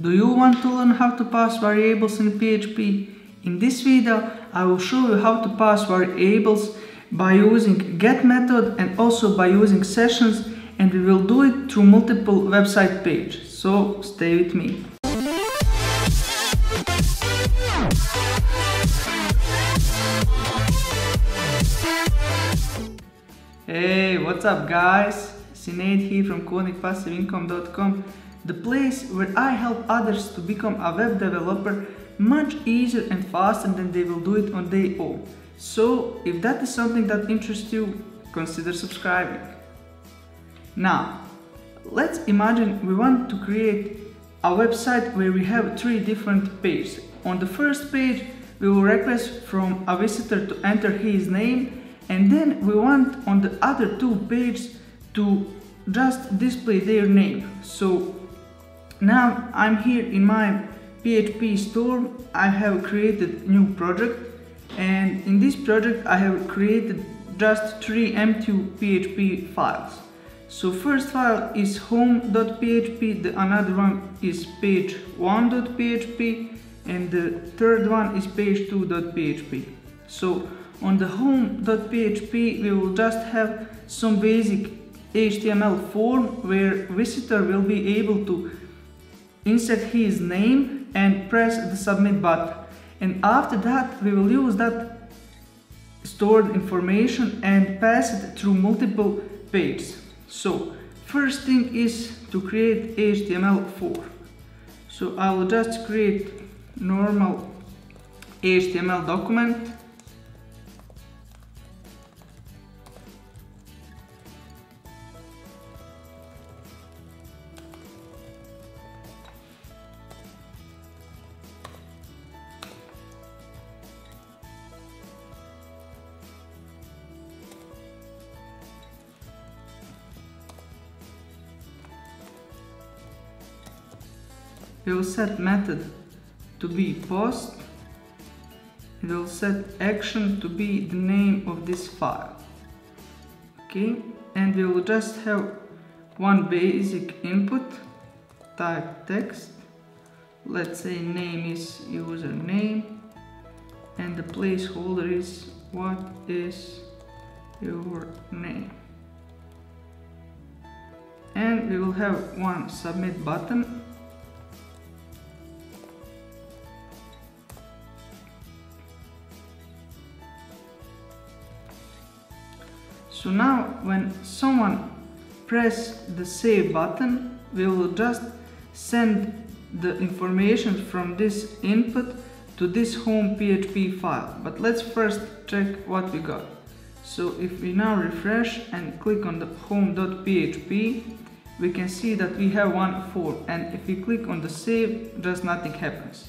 Do you want to learn how to pass variables in PHP? In this video, I will show you how to pass variables by using get method and also by using sessions, and we will do it through multiple website pages. So stay with me. Hey, what's up guys? Senaid here from codingpassiveincome.com, the place where I help others to become a web developer much easier and faster than they will do it on day 0. So, if that is something that interests you, consider subscribing. Now, let's imagine we want to create a website where we have 3 different pages. On the first page, we will request from a visitor to enter his name, and then we want on the other 2 pages to just display their name. So now I'm here in my PHP store. I have created new project, and in this project I have created just 3 empty PHP files. So first file is home.php, the another one is page1.php, and the third one is page2.php. So on the home.php we will just have some basic HTML form where visitor will be able to insert his name and press the submit button, and after that we will use that stored information and pass it through multiple pages. So first thing is to create HTML form. So I will just create normal HTML document. We will set method to be post, and we will set action to be the name of this file. Okay, and we will just have one basic input, type text, let's say name is username, and the placeholder is what is your name. And we will have one submit button. So now when someone presses the save button, we will just send the information from this input to this home.php file. But let's first check what we got. So if we now refresh and click on the home.php, we can see that we have one form, and if we click on the save, just nothing happens.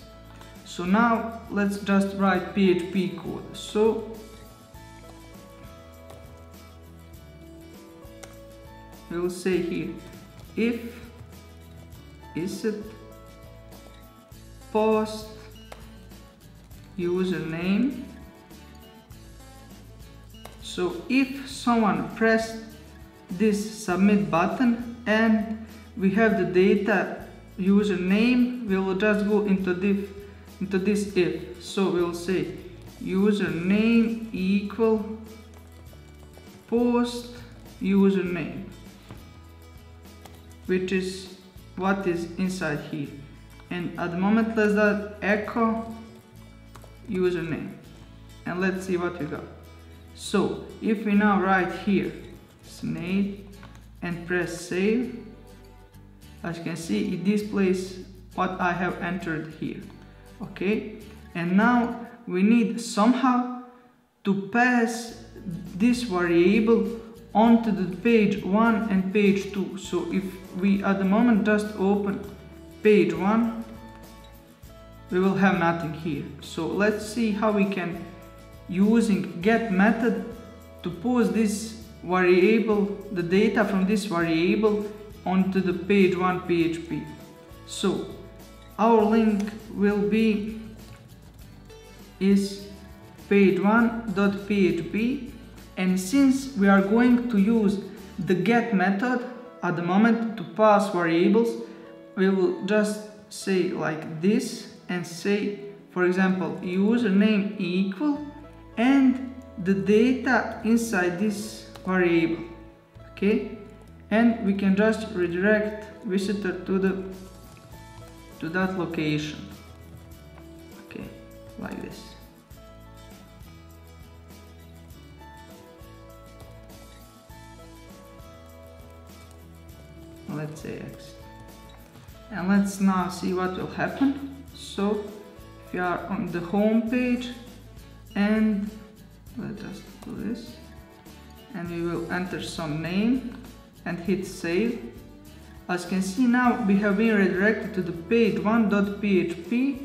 So now let's just write PHP code. So we will say here if is it post username. So if someone pressed this submit button and we have the data username, we will just go into this if. So we will say username equal post username, which is what is inside here, and at the moment let's just echo username, and let's see what we got. So if we now write here Senaid and press save, as you can see it displays what I have entered here. Okay, and now we need somehow to pass this variable onto the page 1 and page 2. So if we at the moment just open page 1, we will have nothing here. So let's see how we can using get method to pass this variable, the data from this variable onto the page 1 PHP. So our link will be is page1.php, and since we are going to use the get method at the moment to pass variables, we will just say like this and say, for example, username equal and the data inside this variable, okay? And we can just redirect visitor to that location, okay, like this. Let's say exit. And let's now see what will happen. So if you are on the home page, and let us do this, and we will enter some name and hit save. As you can see now, we have been redirected to the page1.php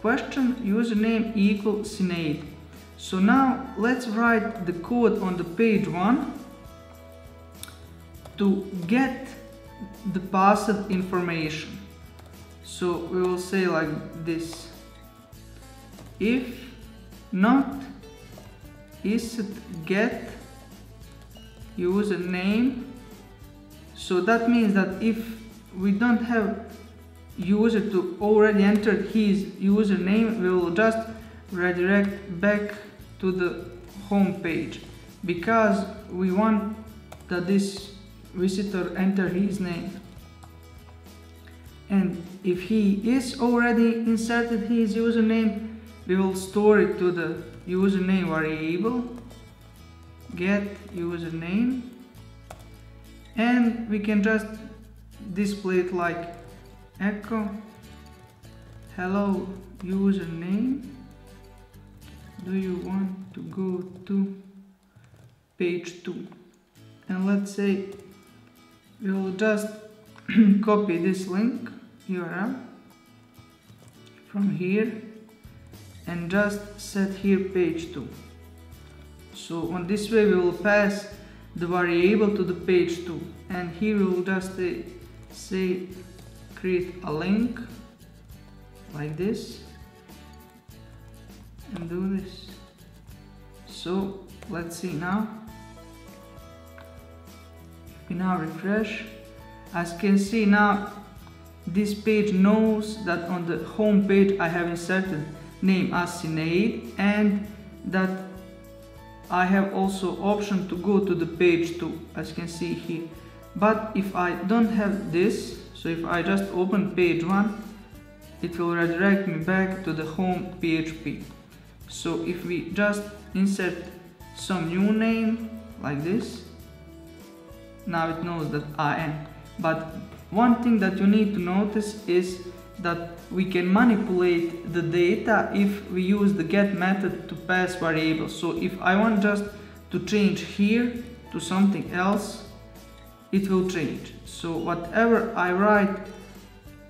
question username equal Senaid. So now let's write the code on the page1 to get the passed information. So we will say like this: if not is it get username. So that means that if we don't have user to already entered his username, we will just redirect back to the home page, because we want that this visitor enter his name. And if he is already inserted his username, we will store it to the username variable get username, and we can just display it like echo hello username, do you want to go to page 2? And let's say we will just copy this link URL from here and just set here page 2. So on this way we will pass the variable to the page 2, and here we will just say create a link like this and do this. So let's see now. We now refresh. As you can see now, this page knows that on the home page I have inserted name as Senaid, and that I have also option to go to the page 2, as you can see here. But if I don't have this, so if I just open page 1, it will redirect me back to the home.php. So if we just insert some new name like this, now it knows that I am. But one thing that you need to notice is that we can manipulate the data if we use the get method to pass variables. So if I want just to change here to something else, it will change. So whatever I write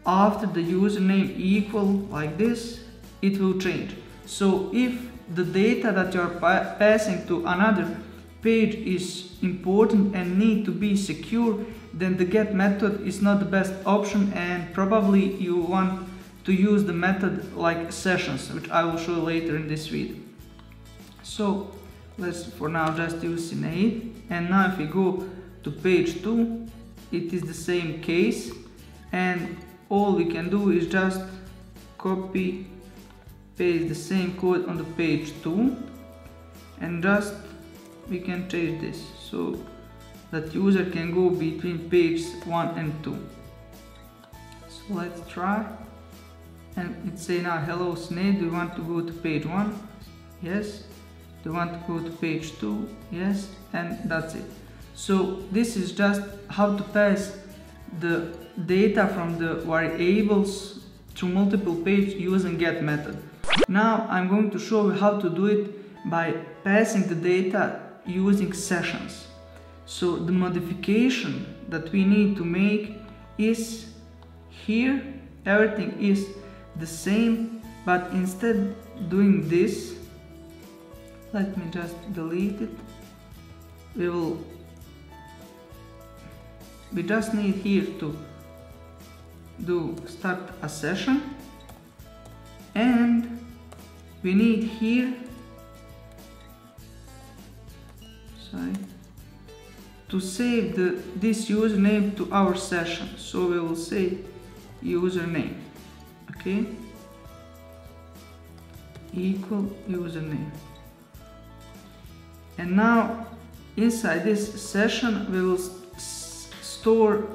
after the username equal like this, it will change. So if the data that you are passing to another page is important and need to be secure, then the get method is not the best option, and probably you want to use the method like sessions, which I will show later in this video. So let's for now just use Senaid, and now if we go to page 2, it is the same case, and all we can do is just copy paste the same code on the page 2, and just we can change this so that user can go between pages 1 and 2. So let's try, and it say now hello Senaid, do you want to go to page 1? Yes. Do you want to go to page 2? Yes. And that's it. So this is just how to pass the data from the variables to multiple pages using get method. Now I'm going to show you how to do it by passing the data using sessions. So the modification that we need to make is here, everything is the same, but instead doing this, let me just delete it. We just need here to do start a session, and we need here to save this username to our session. So we will say username, okay, equal username. And now inside this session we will store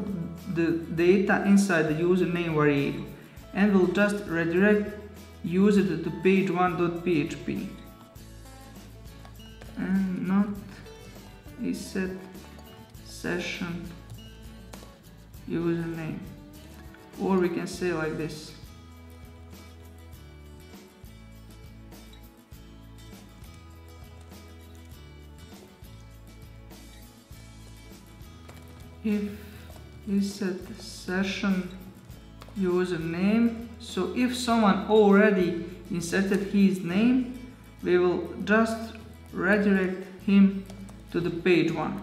the data inside the username variable, and we'll just redirect user to page1.php and not set session username, or we can say like this. If is set session username, so if someone already inserted his name, we will just redirect him to the page1.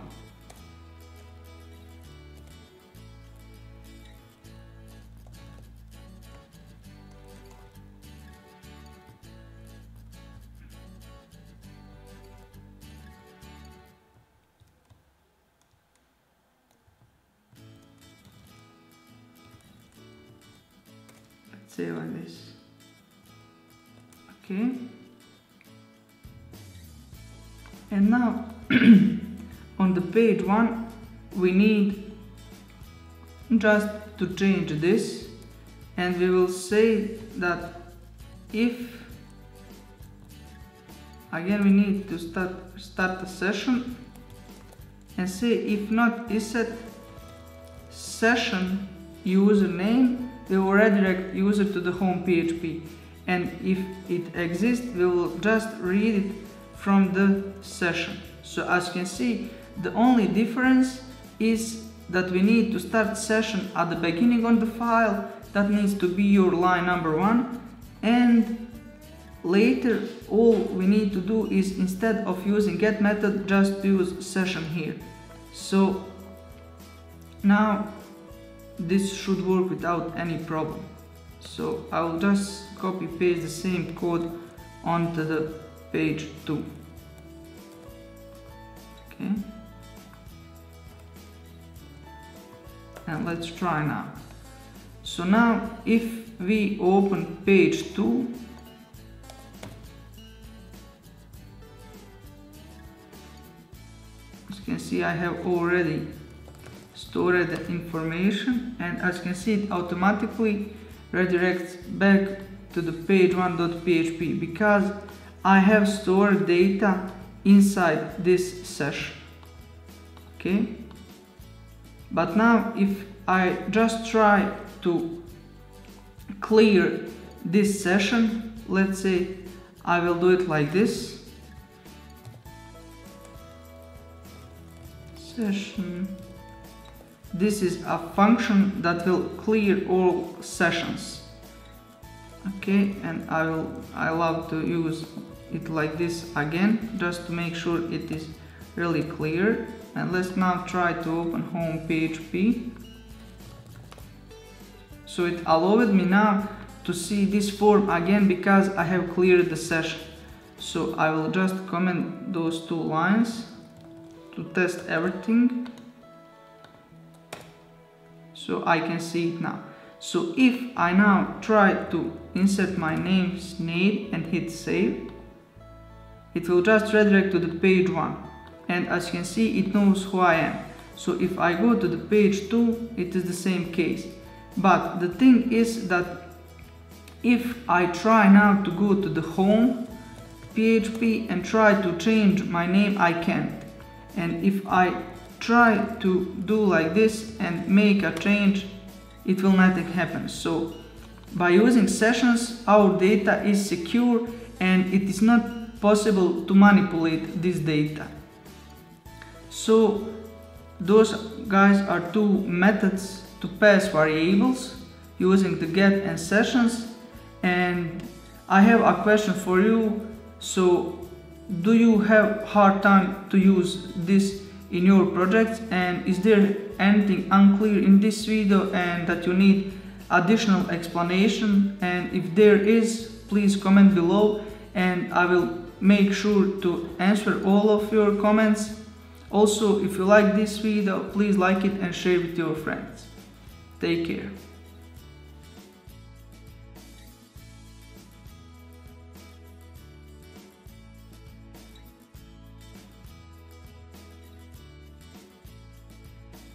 Say like this, okay. And now on the page1 we need just to change this, and we will say that if again we need to start the session and say if not is set session username, we will redirect user to the home.php, and if it exists we will just read it from the session. So as you can see, the only difference is that we need to start session at the beginning on the file. That needs to be your line number 1, and later all we need to do is, instead of using get method, just use session here. So now this should work without any problem. So I will just copy paste the same code onto the page 2. Okay, and let's try now. So now if we open page 2, as you can see I have already stored the information, and as you can see it automatically redirects back to the page1.php because I have stored data inside this session. Okay, but now if I just try to clear this session, let's say I will do it like this: session. This is a function that will clear all sessions. Okay, and I love to use it like this again, just to make sure it is really clear. And let's now try to open home.php. So it allowed me now to see this form again because I have cleared the session. So I will just comment those two lines to test everything. So I can see it now. So if I now try to insert my name Senaid and hit save, it will just redirect to the page 1, and as you can see it knows who I am. So if I go to the page 2, it is the same case. But the thing is that if I try now to go to the home.php and try to change my name, I can't. And if I try to do like this and make a change, it will nothing happen. So by using sessions our data is secure and it is not possible to manipulate this data. So those guys are two methods to pass variables using the get and sessions. And I have a question for you. So do you have hard time to use this in your projects, and is there anything unclear in this video and that you need additional explanation? And if there is, please comment below and I will make sure to answer all of your comments. Also, if you like this video, please like it and share with your friends. Take care.